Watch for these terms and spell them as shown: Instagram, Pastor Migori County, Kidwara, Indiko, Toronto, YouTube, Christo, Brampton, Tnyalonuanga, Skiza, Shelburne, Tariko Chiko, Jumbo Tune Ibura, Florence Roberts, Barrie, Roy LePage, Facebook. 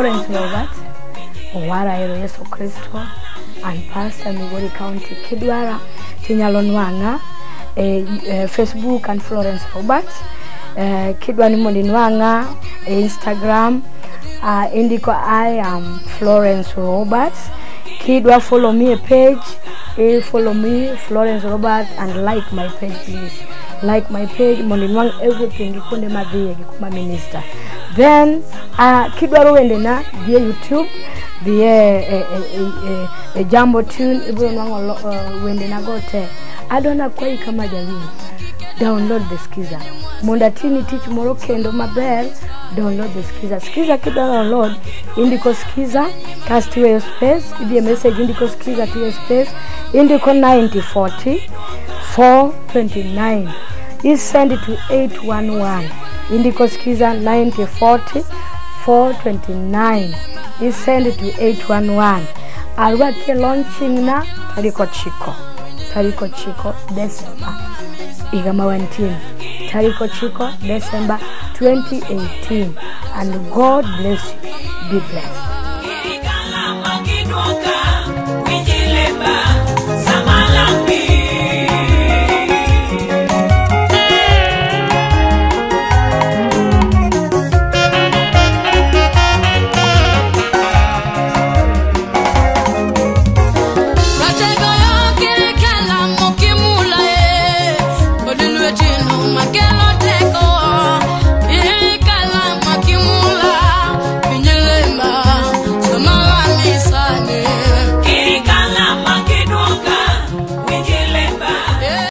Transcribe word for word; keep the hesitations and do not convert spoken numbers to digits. Florence Roberts, Owaraero Yesu Christo, and Pastor Migori County, Kidwara, Tnyalonuanga, eh, eh, Facebook and Florence Roberts, eh, Kidwani Modinuanga, eh, Instagram, uh, Indico. I am Florence Roberts. Kidwa, follow me a page, eh, follow me Florence Roberts, and like my page, please. Like my page, Modinuang, everything, you couldn't my minister. Then, uh, Kidwaro endena via YouTube, via eh, eh, eh, eh, Jumbo Tune Ibura wendena gote. Adona kwai kama jamii. Download the skiza. Mondatini teach moro kendo mabel. Download the skiza. Skiza kida download. Indiko skiza. Cast to your space. If you message indiko skiza to your space. Indiko ninety forty four twenty nine. You send it to eight one one. Indiko skiza ninety forty four twenty nine. You send it to eight one one. Alwa ke launching na Tariko Chiko. Tariko Chiko December. Igamawantin. Tariko Chiko December twenty eighteen. And God bless you. Be blessed.